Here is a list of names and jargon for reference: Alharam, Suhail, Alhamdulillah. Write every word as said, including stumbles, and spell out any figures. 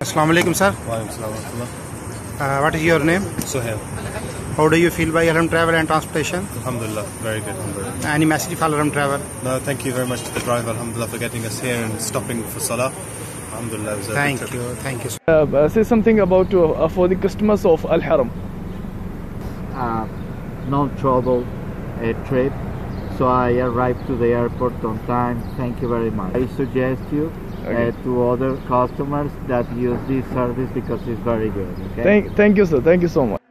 Assalamu alaikum sir. Wa alaikum assalam. What is your name? Suhail. How do you feel by Alharam travel and transportation? Alhamdulillah, very good. Alhamdulillah. Any message for Alharam travel? No, thank you very much to the driver, Alhamdulillah, for getting us here and stopping for Salah. Alhamdulillah, it was a thank good trip. you, thank you. Uh, say something about uh, for the customers of Alharam. Uh, no trouble, a trip. So I arrived to the airport on time. Thank you very much. I suggest you okay. uh, to other customers that use this service because it's very good. Okay? Thank, thank you, sir. Thank you so much.